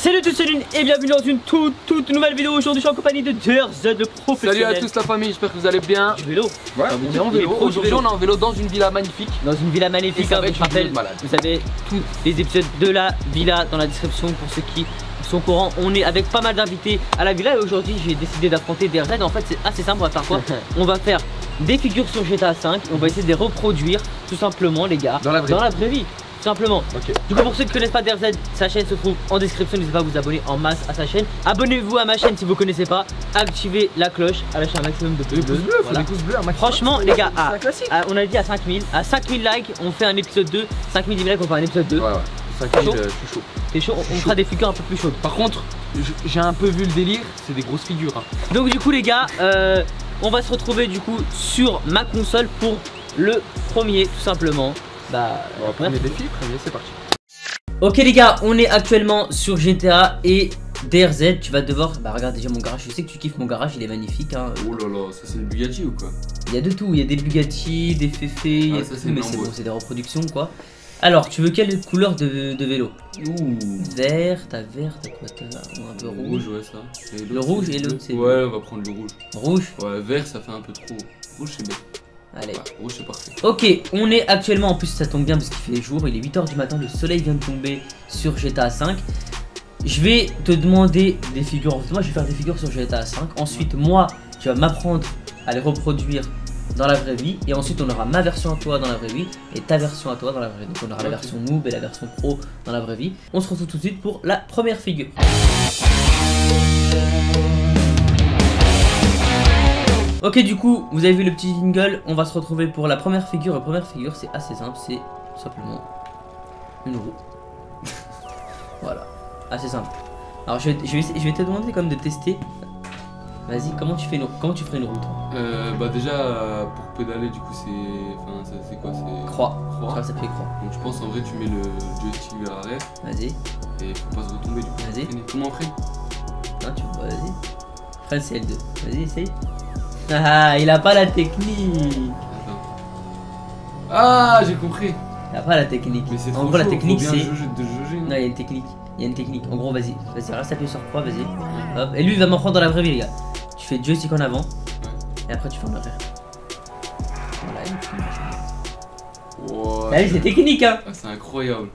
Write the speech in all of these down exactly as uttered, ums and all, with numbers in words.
Salut tout le monde et bienvenue dans une toute toute nouvelle vidéo. Aujourd'hui je suis en compagnie de D R Z, le professionnel. Salut à tous la famille, j'espère que vous allez bien. Vélo. Ouais, ah, on est en vélo. Aujourd'hui on est en vélo dans une villa magnifique. Dans une villa magnifique, hein, je rappelle, vous avez tous les épisodes de la villa dans la description pour ceux qui sont au courant. On est avec pas mal d'invités à la villa et aujourd'hui j'ai décidé d'affronter D R Z. En fait c'est assez simple, on va faire quoi? On va faire des figures sur GTA cinq et on va essayer de les reproduire tout simplement les gars dans la vraie, dans la vraie vie. vie. Tout simplement. Okay. Du coup, pour ceux qui ne connaissent pas D R Z, sa chaîne se trouve en description. N'hésitez pas à vous abonner en masse à sa chaîne. Abonnez-vous à ma chaîne si vous ne connaissez pas. Activez la cloche, à lâcher un maximum de pouces bleus. Voilà. Franchement, les gars, à, à, on a dit à cinq mille. À cinq mille likes, on fait un épisode deux. cinq mille likes, on fait un épisode deux. Ouais, ouais. T'es chaud, chaud. T'es chaud, on fera des figures un peu plus chaudes. Par contre, j'ai un peu vu le délire, c'est des grosses figures. Hein. Donc, du coup, les gars, euh, on va se retrouver du coup sur ma console pour le premier, tout simplement. Bah, bon, premier défi, premier, c'est parti. Ok les gars, on est actuellement sur G T A et D R Z, tu vas devoir... Bah regarde déjà mon garage, je sais que tu kiffes mon garage, il est magnifique hein. Oh là là, ça c'est le Bugatti ou quoi? Il y a de tout, il y a des Bugatti, des féfés, ah, tout, mais c'est bon, c'est des reproductions quoi. Alors, tu veux quelle couleur de, de vélo? Ouh, vert, t'as vert, t'as quoi? T'as un peu rouge. Rouge, ouais, ça. Et le rouge et l'autre, c'est... Ouais, on va prendre le rouge. Rouge? Ouais, vert, ça fait un peu trop. Rouge, c'est bête. Allez. Bah, rouge c'est parfait. Ok, on est actuellement, en plus ça tombe bien parce qu'il fait jour, il est huit heures du matin, le soleil vient de tomber sur GTA cinq. Je vais te demander des figures, moi je vais faire des figures sur GTA cinq. Ensuite ouais. moi tu vas m'apprendre à les reproduire dans la vraie vie. Et ensuite on aura ma version à toi dans la vraie vie et ta version à toi dans la vraie vie. Donc on aura ouais, la version noob et la version pro dans la vraie vie. On se retrouve tout de suite pour la première figure. Ok, du coup, vous avez vu le petit jingle, on va se retrouver pour la première figure. La première figure, c'est assez simple, c'est tout simplement une roue. Voilà, assez simple. Alors, je vais, je vais, je vais te demander quand même de tester. Vas-y, comment tu fais une, comment tu ferais une roue toi? Euh, bah déjà, euh, pour pédaler, du coup, c'est... c'est quoi? C'est croix. Croix. Ça fait croix. Donc, je pense, en vrai, tu mets le joystick vers l'arrière. Vas-y. Et faut pas se retomber, du coup. Vas-y. Comment freine? Non, tu vois, vas-y. Freine, c'est L deux. Vas-y, essaye. Ah, il a pas la technique. Attends. Ah, j'ai compris. Il a pas la technique. Mais c'est trop. En gros, chaud, la technique c'est. Non, il y a une technique. Il y a une technique. En gros, vas-y, vas-y, reste appuyé sur croix, vas-y. Hop. Et lui, il va m'en prendre dans la vraie vie, les gars. Tu fais joystick en avant. Et après, tu fais en arrière. Voilà. Wow, ah, c'est technique, hein. Ah, c'est incroyable.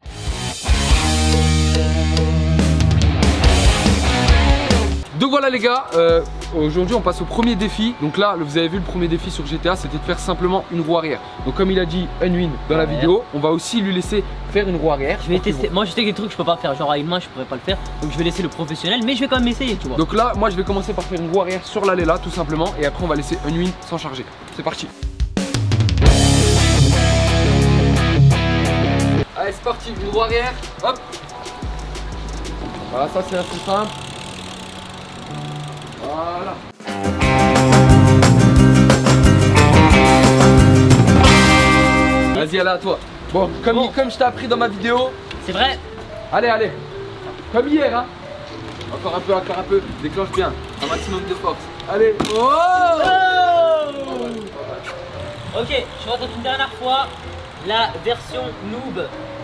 Donc voilà les gars, euh, aujourd'hui on passe au premier défi. Donc là vous avez vu le premier défi sur G T A, c'était de faire simplement une roue arrière. Donc comme il a dit Unwin dans ouais. la vidéo, on va aussi lui laisser faire une roue arrière. Je vais tester, moi je sais que des trucs je peux pas faire, genre avec moi je pourrais pas le faire. Donc je vais laisser le professionnel, mais je vais quand même essayer tu vois. Donc là moi je vais commencer par faire une roue arrière sur l'allée là tout simplement. Et après on va laisser Unwin s'en charger, c'est parti. Allez c'est parti, une roue arrière, hop. Voilà ça c'est assez simple. Voilà. Vas-y, allez à toi. Bon, comme, bon. Il, comme je t'ai appris dans ma vidéo. C'est vrai. Allez, allez. Comme hier, hein. Encore un peu, encore un peu. Déclenche bien. Un maximum de force. Allez. Oh, oh. Oh. Ok, je retente une dernière fois la version noob.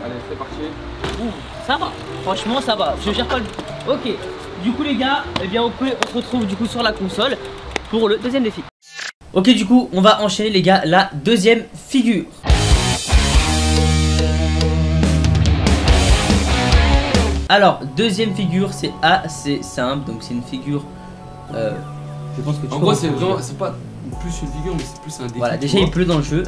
Allez, c'est parti. Ouh, ça va. Franchement, ça va. Je gère pas le. Ok. Du coup les gars, eh bien on, peut, on se retrouve du coup sur la console pour le deuxième défi. Ok du coup on va enchaîner les gars la deuxième figure. Alors deuxième figure c'est assez simple, donc c'est une figure euh, je pense que tu en gros c'est vraiment c'est pas plus une figure mais c'est plus un défi. Voilà déjà il pleut dans le jeu.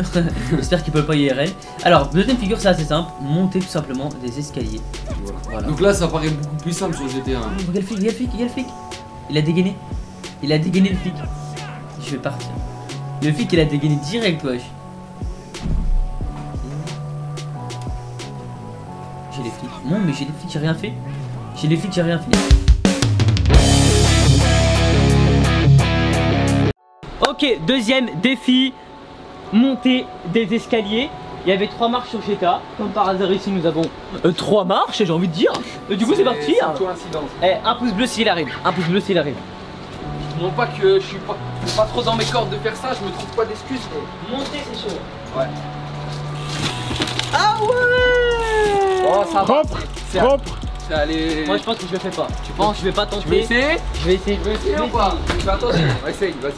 J'espère qu'il peut pas I R L. Alors deuxième figure c'est assez simple, monter tout simplement des escaliers. Voilà. Voilà. Donc là ça paraît beaucoup plus simple sur G T A. Oh, regarde le flic, regarde le flic, regarde le flic. Il a dégainé. Il a dégainé le flic. Je vais partir. Le flic il a dégainé direct wesh. J'ai les flics. Non mais j'ai les flics, j'ai rien fait. J'ai les flics, j'ai rien fait. Ok, deuxième défi, monter des escaliers. Il y avait trois marches sur G T A. Comme par hasard ici nous avons euh, trois marches, j'ai envie de dire. Et du coup c'est parti. Hein. Eh, un pouce bleu s'il arrive. Un pouce bleu s'il arrive. Non pas que je suis pas, pas trop dans mes cordes de faire ça, je me trouve pas d'excuses. Mais... monter c'est chaud. Ouais. Ah ouais. Oh ça va. Propre. Propre. Allez. Moi je pense que je le fais pas. Tu penses? Je vais pas tenter. Tu veux essayer? Je vais essayer. Je vais essayer ou pas? Je vais attendre. On essaye, vas-y.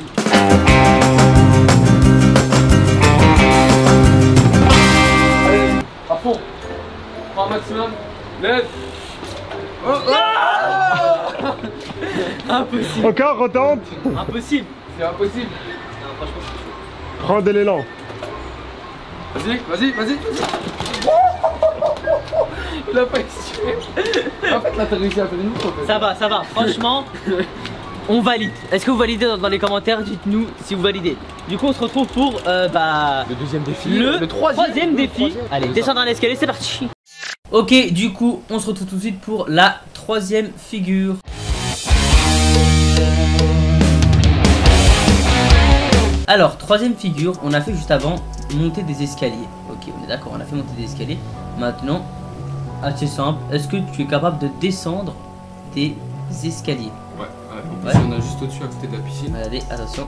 Allez, à fond. Prends un maximum. Lève. Oh, oh. Impossible. Encore, retente. Impossible. C'est impossible. Non, franchement, c'est chaud. Prends de l'élan. Vas-y, vas-y, vas-y. Il a pas essayé. En fait, là, t'as réussi à faire une autre, en fait. Ça va, ça va. Franchement, on valide. Est-ce que vous validez dans, dans les commentaires? Dites-nous si vous validez. Du coup, on se retrouve pour euh, bah, le deuxième défi. Le, le troisième, troisième défi. Le troisième. Allez, descendre dans l'escalier, c'est parti. Ok, du coup, on se retrouve tout de suite pour la troisième figure. Alors, troisième figure, on a fait juste avant monter des escaliers. Ok, on est d'accord, on a fait monter des escaliers. Maintenant, assez simple, est-ce que tu es capable de descendre des escaliers? Ouais, en plus, ouais. On a juste au-dessus à côté de la piscine. Allez, attention.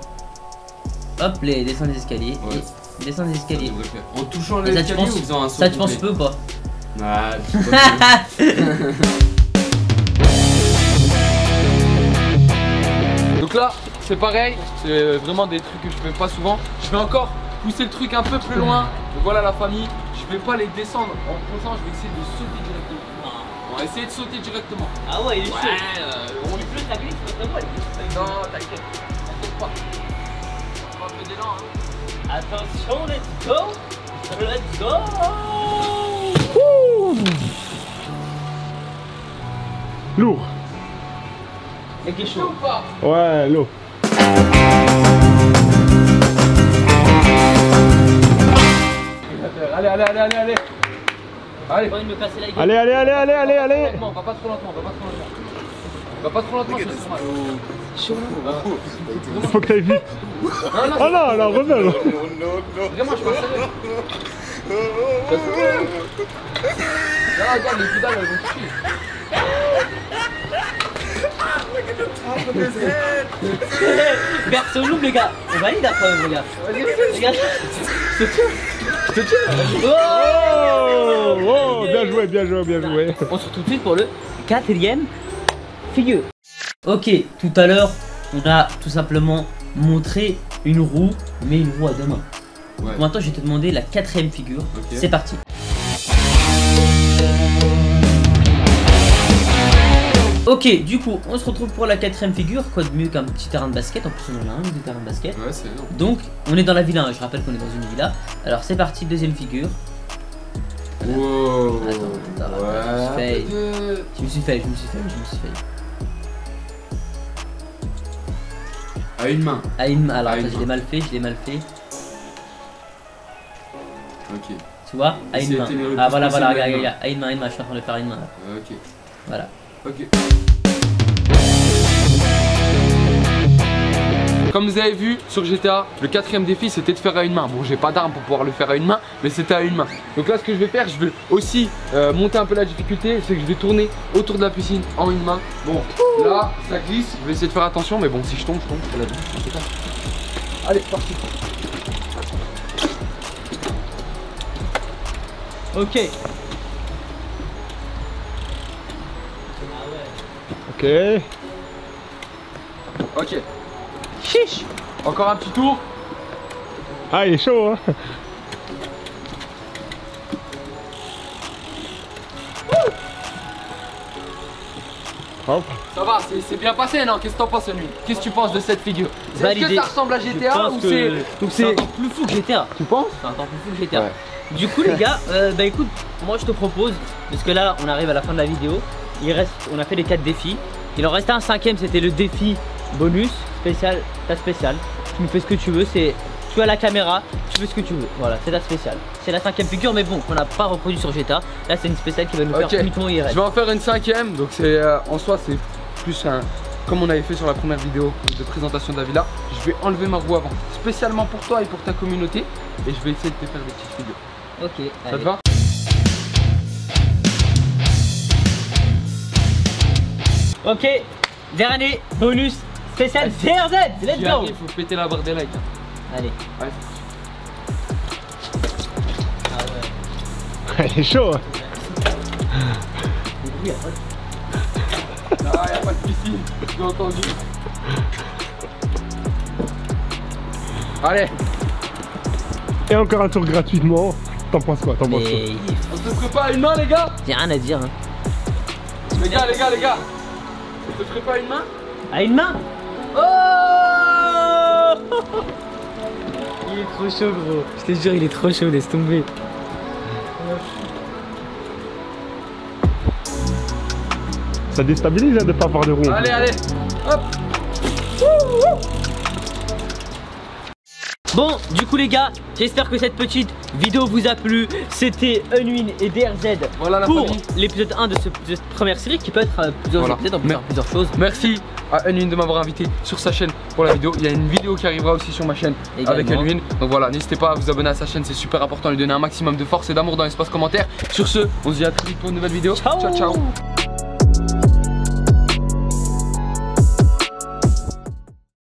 Hop, les descends des escaliers. Ouais. Et descends des escaliers. En touchant les escaliers ou faisant un saut? Ça, tu penses peu ou pas? Ah, donc là, c'est pareil, c'est vraiment des trucs que je fais pas souvent. Je vais encore pousser le truc un peu plus loin. Donc voilà la famille, je vais pas les descendre en poussant, je vais essayer de sauter directement. On va essayer de sauter directement. Ah ouais, il est chaud. Ouais, euh, on est plus la glisse, c'est vraiment glisse. Non, t'inquiète, t'inquiète pas. On va un peu d'élan. Hein. Attention, let's go. Let's go. Lourd. Il y a quelque chose ou pas? Ouais, lourd. Allez, allez, allez, allez, allez. Allez, allez, allez, allez, allez, allez, allez. On va pas trop lentement, on va pas trop lentement. On va pas trop lentement, c'est normal. Il faut que t'ailles vite. Oh non, alors reviens. Vraiment, je suis pas sérieux. Non, regarde, les pédales, elles vont tuer. Berceau loup les gars, on valide après les gars. Regarde, je te tue, je te tue. Oh, oh, bien joué, bien joué, bien joué. On se retrouve tout de suite pour le quatrième figure. Ok, tout à l'heure, on a tout simplement montré une roue, mais une roue à deux mains. Ouais. Maintenant, je vais te demander la quatrième figure. Okay. C'est parti. Ok, du coup, on se retrouve pour la quatrième figure. Quoi de mieux qu'un petit terrain de basket? En plus, on en a un, deux terrains de basket. Ouais, c'est énorme. Donc, on est dans la villa. Hein. Je rappelle qu'on est dans une villa. Alors, c'est parti, deuxième figure. Voilà. Wow. Attends, attends, attends, ouais. Je me suis fait. Je me suis fait, je me suis fait, je me suis fait. À une main. À une main. Alors, attends, je l'ai mal fait, je l'ai mal fait. Ok. Tu vois? À une main. Ah, voilà, voilà, regarde, regarde. À une main, à une main. Je suis en train de faire une main. Là. Ok. Voilà. Okay. Comme vous avez vu sur G T A, le quatrième défi c'était de faire à une main. Bon, j'ai pas d'arme pour pouvoir le faire à une main, mais c'était à une main. Donc là, ce que je vais faire, je vais aussi euh, monter un peu la difficulté. C'est que je vais tourner autour de la piscine en une main. Bon, là ça glisse, je vais essayer de faire attention. Mais bon, si je tombe, je tombe, c'est la vie. Allez, c'est parti. Ok. Ok. Ok. Chiche. Encore un petit tour. Ah, il est chaud, hein. Hop. Ça va, c'est bien passé, non? Qu'est-ce que t'en penses, Unwin? Qu'est-ce que tu penses de cette figure? Est-ce que ça ressemble à G T A ou c'est c'est encore plus fou que G T A? Tu penses? C'est encore plus fou que G T A. Ouais. Du coup, les gars, euh, bah écoute, moi je te propose, parce que là, on arrive à la fin de la vidéo. Il reste, on a fait les quatre défis. Il en restait un cinquième, c'était le défi bonus spécial, ta spéciale. Tu me fais ce que tu veux, c'est tu as la caméra, tu fais ce que tu veux. Voilà, c'est ta spéciale. C'est la cinquième figure, mais bon, qu'on n'a pas reproduit sur G T A. Là, c'est une spéciale qui va nous okay. faire Python et I R L. Je vais en faire une cinquième, donc c'est euh, en soi, c'est plus un. Comme on avait fait sur la première vidéo de présentation de la villa, je vais enlever ma roue avant, spécialement pour toi et pour ta communauté, et je vais essayer de te faire des petites vidéos. Ok. Ça allez. Te va? Ok, dernier bonus spécial D R Z, let's go. Il faut péter la barre des likes. Allez. Ouais. Ah ouais. Elle est chaud. ici, j'ai entendu. Allez. Et encore un tour gratuitement. T'en penses quoi? T'en penses quoi? On se prépare une main les gars? Y'a rien à dire hein. Les gars, les gars, les gars, on se prépare une main? À une main? Oh! Il est trop chaud gros. Je te jure il est trop chaud, laisse tomber. Ça déstabilise hein, de pas avoir de rond. Allez, allez, hop. Bon, du coup les gars, j'espère que cette petite vidéo vous a plu. C'était Unwin et D R Z voilà, pour l'épisode un de, ce, de cette première série qui peut être euh, plusieurs voilà. épisodes, plusieurs, plusieurs choses. Merci à Unwin de m'avoir invité sur sa chaîne pour la vidéo. Il y a une vidéo qui arrivera aussi sur ma chaîne également avec Unwin. Donc voilà, n'hésitez pas à vous abonner à sa chaîne, c'est super important. Lui donner un maximum de force et d'amour dans l'espace commentaire. Sur ce, on se dit à très vite pour une nouvelle vidéo. Ciao, ciao, ciao.